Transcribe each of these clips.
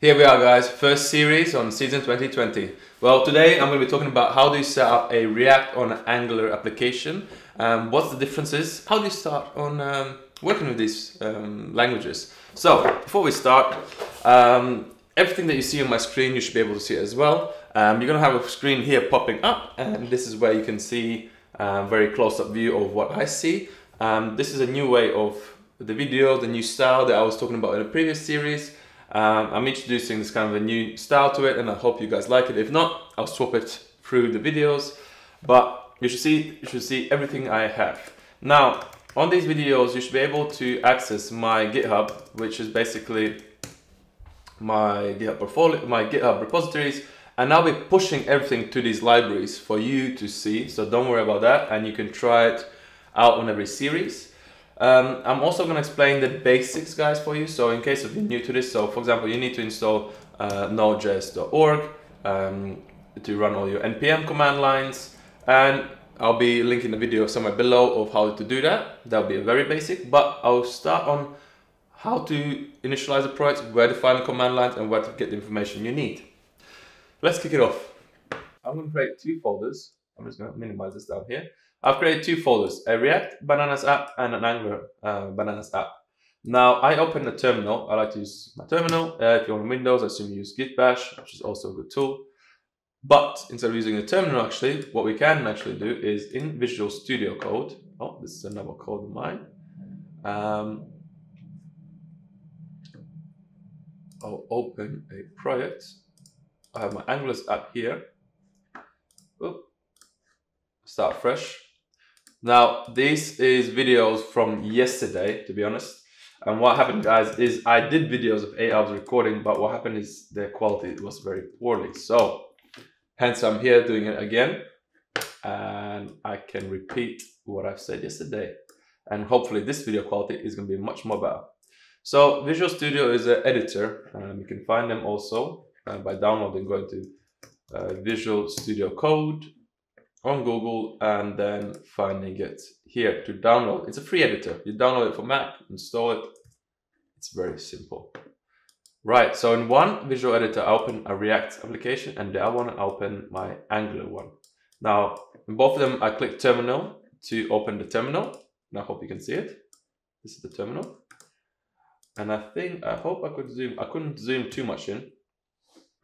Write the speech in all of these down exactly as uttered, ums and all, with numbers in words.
Here we are, guys, first series on season twenty twenty. Well, today I'm going to be talking about how do you set up a React on an Angular application, um, what's the differences, how do you start on um, working with these um, languages. So before we start, um, everything that you see on my screen you should be able to see as well. Um, you're going to have a screen here popping up, and this is where you can see a very close-up view of what I see. Um, this is a new way of the video, the new style that I was talking about in the previous series. Um, I'm introducing this kind of a new style to it, and I hope you guys like it. If not, I'll swap it through the videos, but you should see you should see everything I have. Now, on these videos you should be able to access my GitHub, which is basically my GitHub portfolio, my GitHub repositories, and I'll be pushing everything to these libraries for you to see, so don't worry about that, and you can try it out on every series. Um, I'm also going to explain the basics, guys, for you, so in case if you're new to this. So for example, you need to install uh, node j s dot org um, to run all your N P M command lines, and I'll be linking the video somewhere below of how to do that. That'll be very basic, but I'll start on how to initialize the project, where to find the command lines, and where to get the information you need. Let's kick it off. I'm going to create two folders. I'm just going to minimize this down here. I've created two folders, a React Bananas app and an Angular uh, Bananas app. Now, I open the terminal. I like to use my terminal. Uh, if you're on Windows, I assume you use Git Bash, which is also a good tool. But instead of using the terminal, actually, what we can actually do is in Visual Studio Code. Oh, this is another code of mine. Um, I'll open a project. I have my Angular app here. Oop. Start fresh. Now, this is videos from yesterday, to be honest. And what happened, guys, is I did videos of eight hours recording, but what happened is the quality was very poorly. So, hence I'm here doing it again. And I can repeat what I've said yesterday. And hopefully this video quality is going to be much more better. So, Visual Studio is an editor. Um, you can find them also uh, by downloading, going to uh, Visual Studio Code on Google, and then finding it here to download. It's a free editor. You download it for Mac, install it. It's very simple. Right, so in one visual editor, I open a React application, and the other one I open my Angular one. Now, in both of them, I click terminal to open the terminal. And I hope you can see it. This is the terminal. And I think, I hope I could zoom. I couldn't zoom too much in.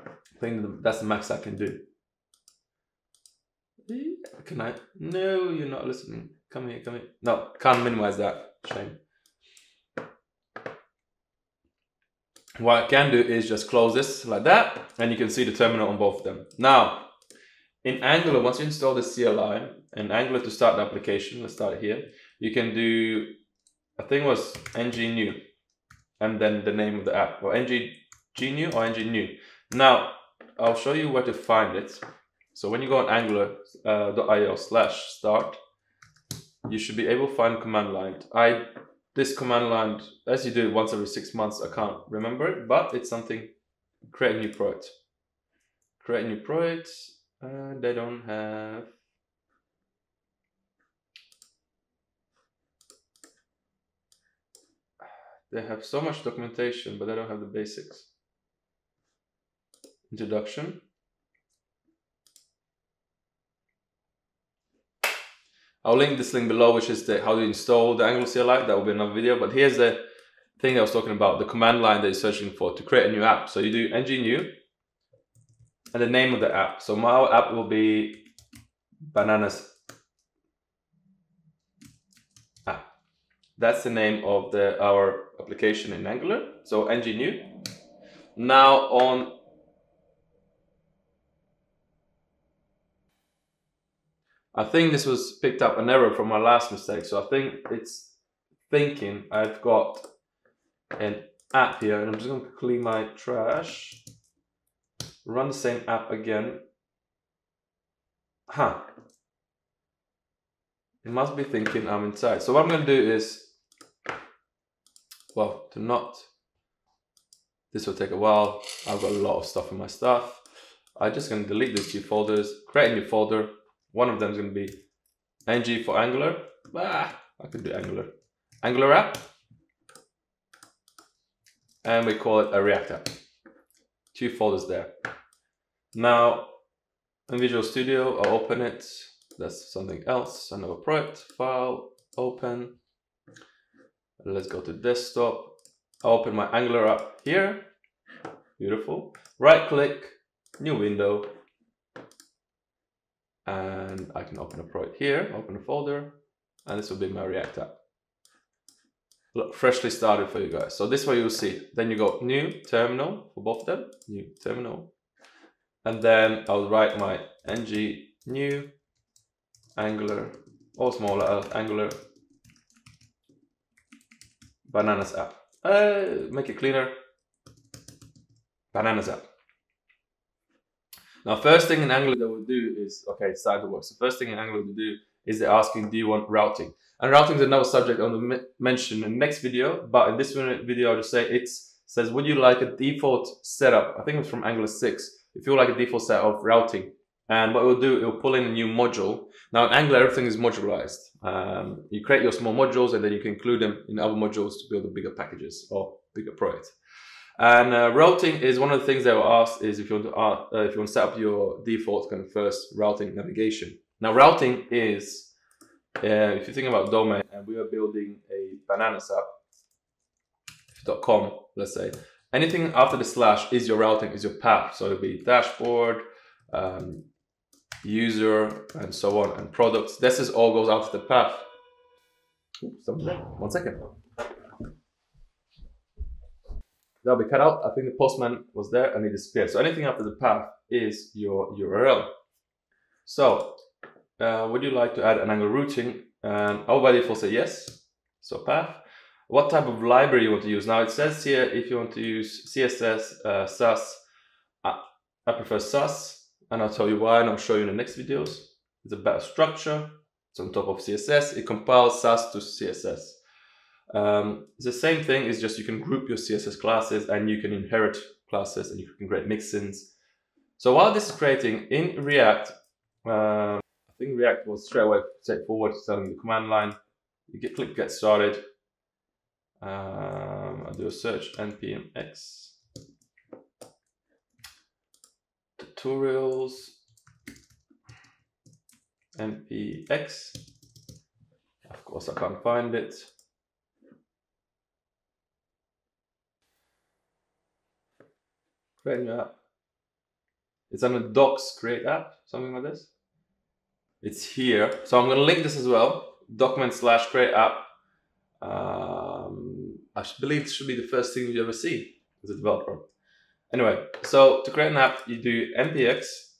I think that's the max I can do. Can I? No, you're not listening. Come here, come here. No, can't minimize that. Shame. What I can do is just close this like that, and you can see the terminal on both of them. Now, in Angular, once you install the C L I, in Angular to start the application, let's start it here, you can do, I think it was ngnew, and then the name of the app, or nggnew or ngnew. Now, I'll show you where to find it. So when you go on angular dot i o slash start, you should be able to find command line. I this command line, as you do it once every six months, I can't remember it, but it's something. Create a new project. Create a new project, and they don't have. They have so much documentation, but they don't have the basics. Introduction. I'll link this link below, which is the, how to install the Angular C L I. That will be another video. But here's the thing I was talking about, the command line that you're searching for to create a new app. So you do ngnew and the name of the app. So my app will be Bananas app. That's the name of the our application in Angular. So ngnew. Now on I think this was picked up an error from my last mistake, so I think it's thinking I've got an app here, and I'm just going to clean my trash, run the same app again. Huh. It must be thinking I'm inside. So what I'm going to do is, well, to not, this will take a while, I've got a lot of stuff in my stuff. I'm just going to delete these two folders, create a new folder. One of them is going to be ng for Angular. Ah, I could do Angular. Angular app. And we call it a React app. two folders there. Now in Visual Studio, I'll open it. That's something else, another project, file, open. Let's go to desktop. I'll open my Angular app here. Beautiful. Right click, new window. And I can open a project here, open a folder, and this will be my React app. Look, freshly started for you guys. So this way you'll see. Then you go new terminal for both of them, new terminal. And then I'll write my ng new Angular, or smaller uh, Angular bananas app. Uh, make it cleaner. Bananas app. Now, first thing in Angular that we'll do is, okay, it's time to work. So first thing in Angular to do is they're asking, do you want routing? And routing is another subject I'm going to mention in the next video, but in this video, I'll just say it says, would you like a default setup? I think it's from Angular six. If you like a default setup of routing, and what it will do, it will pull in a new module. Now in Angular, everything is modularized. Um, you create your small modules and then you can include them in other modules to build the bigger packages or bigger projects. And uh, routing is one of the things they were asked is if you want to uh, if you want to set up your default kind of first routing navigation. Now routing is uh, if you think about domain, and we are building a bananas app .com, let's say anything after the slash is your routing, is your path. So it'll be dashboard, um, user, and so on, and products. This is all goes after the path. Oops, one second. That'll be cut out. I think the postman was there and he disappeared. So anything after the path is your U R L. So uh, would you like to add an Angular routing? And I'll by default say yes. So path. What type of library you want to use? Now it says here if you want to use C S S, uh, Sass. I, I prefer Sass, and I'll tell you why, and I'll show you in the next videos. It's a better structure. It's on top of C S S. It compiles Sass to C S S. Um, it's the same thing, it's just you can group your C S S classes and you can inherit classes and you can create mixins. So while this is creating in React, uh, I think React was straight away straightforward telling the command line. You get click get started. Um, I'll do a search N P M X tutorials N P X. Of course I can't find it. Create new app. It's under docs create app, something like this. It's here. So I'm going to link this as well. Document slash create app. Um, I believe this should be the first thing you ever see as a developer. Anyway, so to create an app, you do N P X,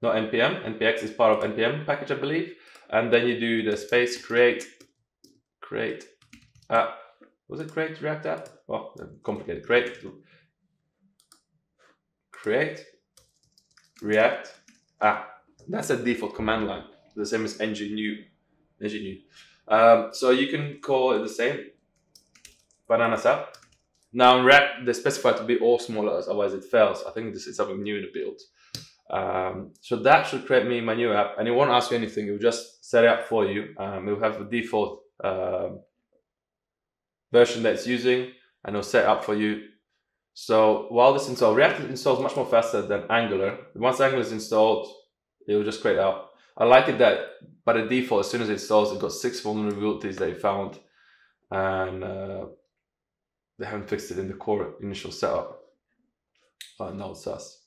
not N P M. N P X is part of N P M package, I believe. And then you do the space create, create app. Was it create React app? Well, complicated. Create. Create React app. That's a default command line. The same as ngnew. ngnew. Um, so you can call it the same bananas app. Now in React, they specify to be all small letters, otherwise it fails. I think this is something new in the build. Um, so that should create me my new app, and it won't ask you anything. It will just set it up for you. Um, it will have the default uh, version that it's using, and it'll set it up for you. So while this install, React installs much more faster than Angular. Once Angular is installed, it will just create out. I like it that by the default, as soon as it installs, it got six vulnerabilities they found, and uh, they haven't fixed it in the core initial setup. Uh, no, it's us.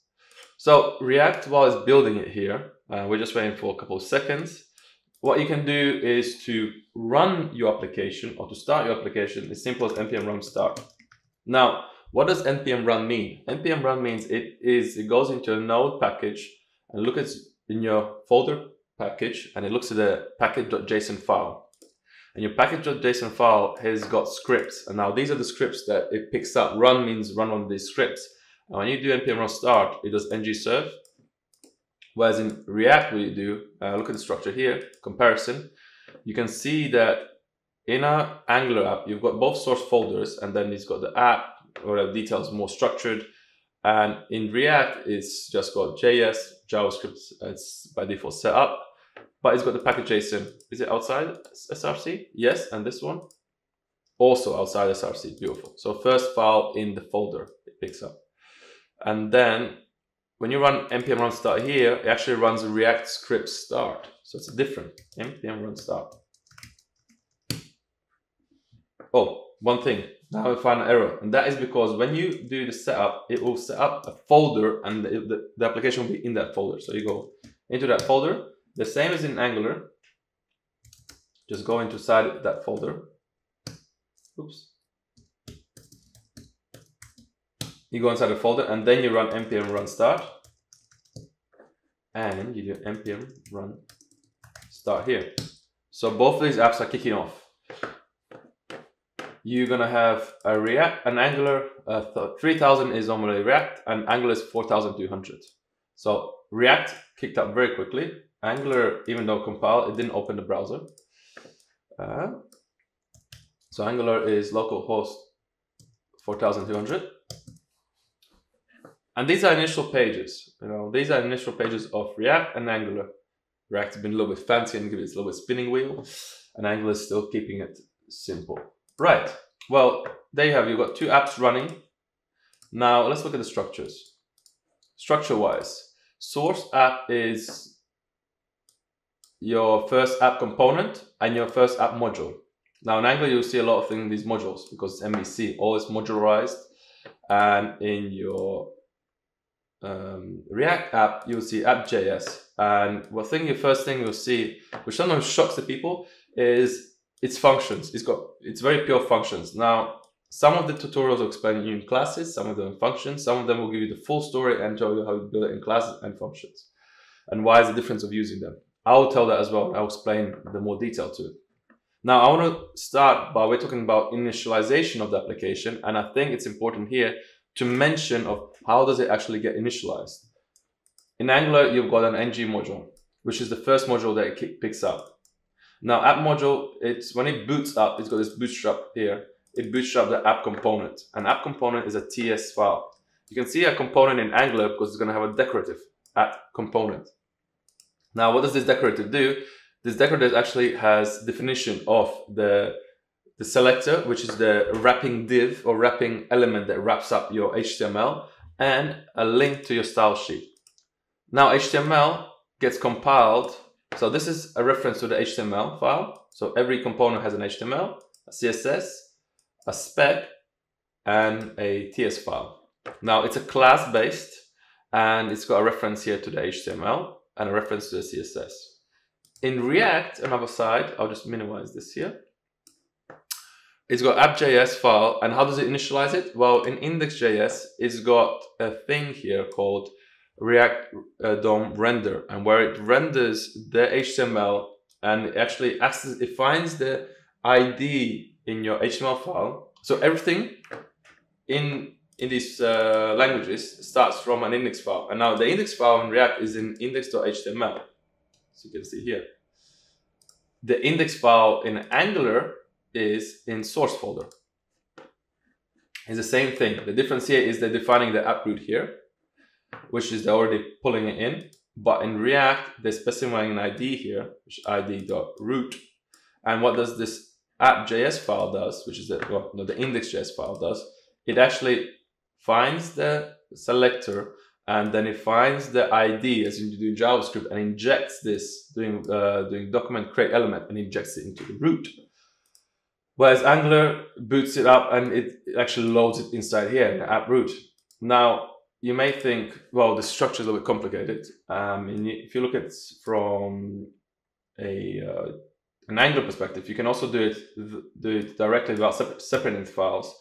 So React, while it's building it here, uh, we're just waiting for a couple of seconds. What you can do is to run your application or to start your application as simple as npm run start. Now, what does npm run mean? Npm run means it is it goes into a node package and look at in your folder package, and it looks at the package.json file. And your package.json file has got scripts. And now these are the scripts that it picks up. Run means run on these scripts. And when you do npm run start, it does ng serve. Whereas in React, what you do, uh, look at the structure here, comparison. You can see that in our Angular app, you've got both source folders, and then it's got the app, or details more structured, and in React it's just got J S, JavaScript, it's by default set up, but it's got the package.json. Is it outside S R C? Yes, and this one also outside S R C. Beautiful. So first file in the folder it picks up, And then when you run npm run start here, it actually runs a React script start. So it's different. Npm run start. Oh, one thing. Now we find an error. And that is because when you do the setup, it will set up a folder and the, the, the application will be in that folder. So you go into that folder. The same as in Angular. Just go inside that folder. Oops. You go inside the folder and then you run npm run start. And you do npm run start here. So both of these apps are kicking off. You're gonna have a React, an Angular uh, three thousand is normally React, and Angular is four thousand two hundred. So React kicked up very quickly. Angular, even though compiled, it didn't open the browser. Uh, so Angular is localhost four thousand two hundred. And these are initial pages. You know, these are initial pages of React and Angular. React's been a little bit fancy and give it a little bit spinning wheel, and Angular is still keeping it simple. Right, well, there you have it. You've got two apps running. Now let's look at the structures. Structure-wise, source app is your first app component and your first app module. Now in Angular, you'll see a lot of things in these modules because it's M V C, all is modularized. And in your um, React app, you'll see app.js. And what thing, the first thing you'll see, which sometimes shocks the people, is it's functions. It's got it's very pure functions. Now, some of the tutorials will explain you in classes, some of them in functions, some of them will give you the full story and tell you how you build it in classes and functions. And why is the difference of using them? I'll tell that as well. I'll explain the more detail to it. Now, I want to start by we're talking about initialization of the application, and I think it's important here to mention of how does it actually get initialized. In Angular, you've got an ngModule, which is the first module that it picks up. Now app module, it's when it boots up, it's got this bootstrap here. It bootstraps the app component. An app component is a T S file. You can see a component in Angular because it's going to have a decorative app component. Now what does this decorative do? This decorative actually has definition of the, the selector, which is the wrapping div or wrapping element that wraps up your H T M L, and a link to your style sheet. Now H T M L gets compiled. So this is a reference to the H T M L file. So every component has an H T M L, a C S S, a spec, and a T S file. Now it's a class based, and it's got a reference here to the H T M L and a reference to the C S S. In React, another side, I'll just minimize this here. It's got app.js file, and how does it initialize it? Well, in index.js, it's got a thing here called React uh, D O M render, and where it renders the H T M L and it actually access, it finds the I D in your H T M L file. So everything in in these uh, languages starts from an index file, and now the index file in React is in index.html. So you can see here the index file in Angular is in source folder. It's the same thing. The difference here is they're defining the app root here, which is they're already pulling it in, but in React, they're specifying an I D here, which is I D.root. And what does this app.js file does, which is the, well, no, the index.js file does, it actually finds the selector and then it finds the I D as you do in JavaScript and injects this, doing, uh, doing document create element and injects it into the root. Whereas Angular boots it up and it actually loads it inside here in the app root. Now, you may think, well, the structure is a little bit complicated. Um, and if you look at it from a, uh, an Angular perspective, you can also do it, do it directly without separ separating the files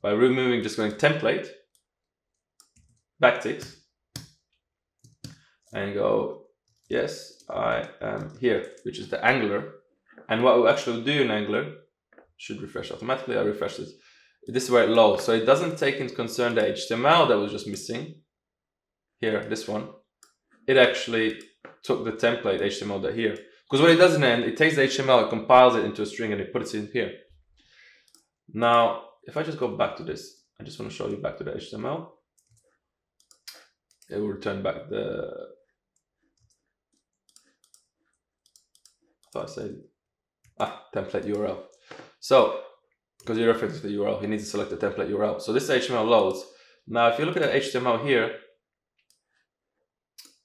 by removing, just going template, backticks, and go, yes, I am here, which is the Angular. And what we actually do in Angular should refresh automatically. I refresh this. This is where it loads. So it doesn't take into concern the H T M L that was just missing. Here, this one. It actually took the template H T M L that here. Because what it does in the end, it takes the H T M L, it compiles it into a string, and it puts it in here. Now, if I just go back to this, I just want to show you back to the H T M L. It will return back the... I thought I said... Ah, template U R L. So... because you reference the U R L, he needs to select the template U R L. So this H T M L loads. Now, if you look at the H T M L here,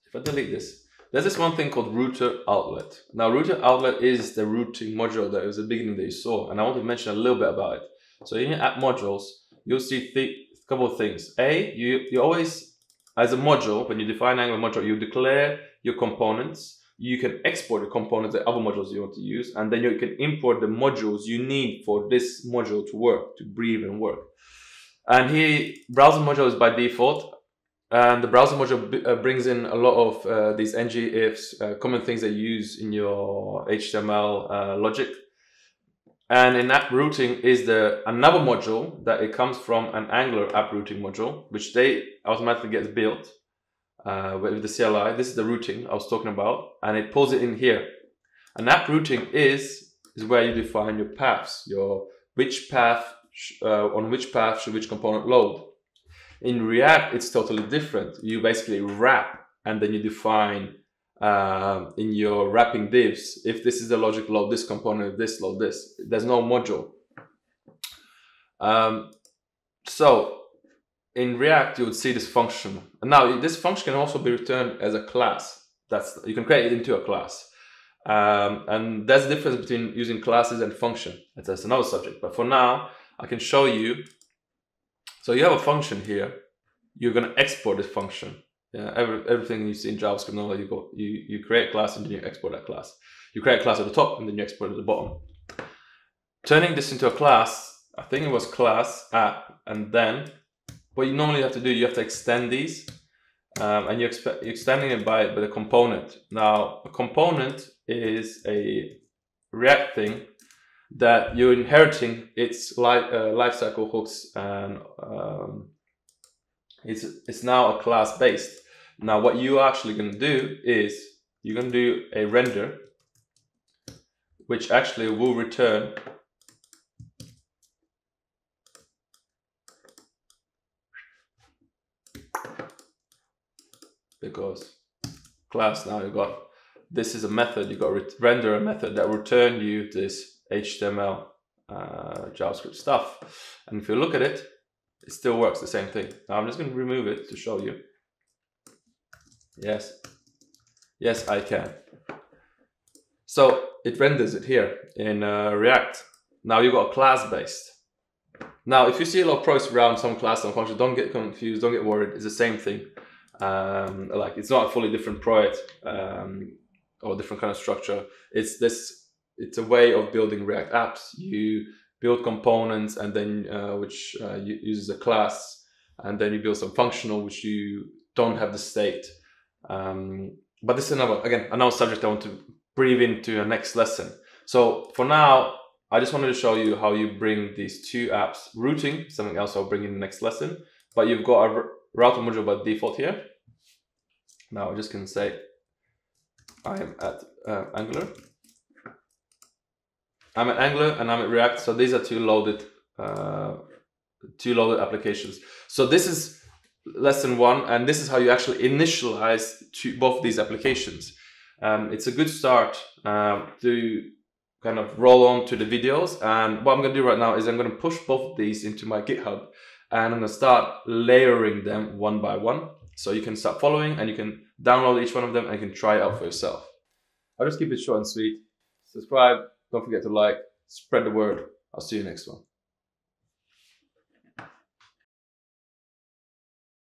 if I delete this, there's this one thing called router outlet. Now, router outlet is the routing module that was the beginning that you saw, and I want to mention a little bit about it. So in your app modules, you'll see a couple of things. A, you, you always, as a module, when you define Angular module, you declare your components. You can export the components, the other modules you want to use, and then you can import the modules you need for this module to work, to breathe and work. And here, browser module is by default, and the browser module b uh, brings in a lot of uh, these ngIfs, uh, common things that you use in your H T M L uh, logic. And in app routing is the another module that it comes from an Angular app routing module, which they automatically gets built. Uh, with the C L I, this is the routing I was talking about, and it pulls it in here. And app routing is is where you define your paths, your which path uh, on which path should which component load. In React, it's totally different. You basically wrap, and then you define uh, in your wrapping divs if this is the logic load this component, if this load this. There's no module. Um, so. In React, you would see this function. And now, this function can also be returned as a class. That's you can create it into a class. Um, and there's a difference between using classes and function. That's another subject. But for now, I can show you. So you have a function here. You're going to export this function. Yeah, every, everything you see in JavaScript, now you go, you you create a class and then you export that class. You create a class at the top and then you export it at the bottom. Turning this into a class, I think it was class app, and then. What you normally have to do, you have to extend these, um, and you're, you're extending it by, by the component. Now, a component is a React thing that you're inheriting its life, uh, lifecycle hooks, and um, it's, it's now a class based. Now, what you are actually going to do is you're going to do a render, which actually will return. Because class now you got this is a method you got render a method that return you this H T M L uh, JavaScript stuff, and if you look at it, it still works the same thing. Now I'm just going to remove it to show you. Yes, yes I can. So it renders it here in uh, React. Now you got a class based. Now if you see a lot of pros around some class and function, don't get confused, don't get worried. It's the same thing. Um, like it's not a fully different project um, or different kind of structure. It's this. It's a way of building React apps. You build components, and then uh, which uh, uses a class, and then you build some functional which you don't have the state. Um, but this is another again another subject I want to breathe into the next lesson. So for now, I just wanted to show you how you bring these two apps. Routing, something else I'll bring in the next lesson. But you've got a router module by default here. Now I just can say I am at uh, Angular. I'm at Angular and I'm at React. So these are two loaded, uh, two loaded applications. So this is lesson one, and this is how you actually initialize to both these applications. Um, it's a good start um, to kind of roll on to the videos. And what I'm going to do right now is I'm going to push both of these into my GitHub. And I'm going to start layering them one by one. So you can start following and you can download each one of them and you can try it out for yourself. I'll just keep it short and sweet. Subscribe. Don't forget to like. Spread the word. I'll see you next one.